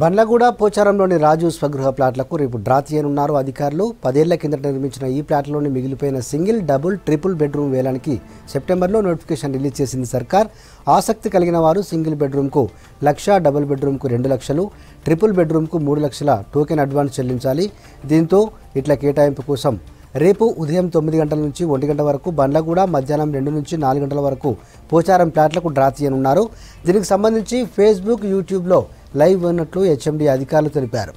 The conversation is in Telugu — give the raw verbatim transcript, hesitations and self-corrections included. బండ్లగూడ పోచారంలోని రాజీవ్ స్వగృహ ప్లాట్లకు రేపు డ్రా తీయనున్నారు అధికారులు। పదేళ్ల కిందట నిర్మించిన ఈ ప్లాట్లలోని మిగిలిపోయిన సింగిల్ డబుల్ ట్రిపుల్ బెడ్రూమ్ వేలానికి సెప్టెంబర్లో నోటిఫికేషన్ రిలీజ్ చేసింది సర్కార్। ఆసక్తి కలిగిన వారు సింగిల్ బెడ్రూమ్కు లక్ష, డబుల్ బెడ్రూమ్కు రెండు లక్షలు, ట్రిపుల్ బెడ్రూమ్కు మూడు లక్షల టోకెన్ అడ్వాన్స్ చెల్లించాలి। దీంతో ఇట్ల కేటాయింపు కోసం రేపు ఉదయం తొమ్మిది గంటల నుంచి ఒంటి గంట వరకు బండ్లగూడ, మధ్యాహ్నం రెండు నుంచి నాలుగు గంటల వరకు పోచారం ప్లాట్లకు డ్రా తీయనున్నారు। దీనికి సంబంధించి ఫేస్బుక్, యూట్యూబ్లో లైవ్ ఉన్నట్లు హెచ్ఎండి అధికారులు తెలిపారు।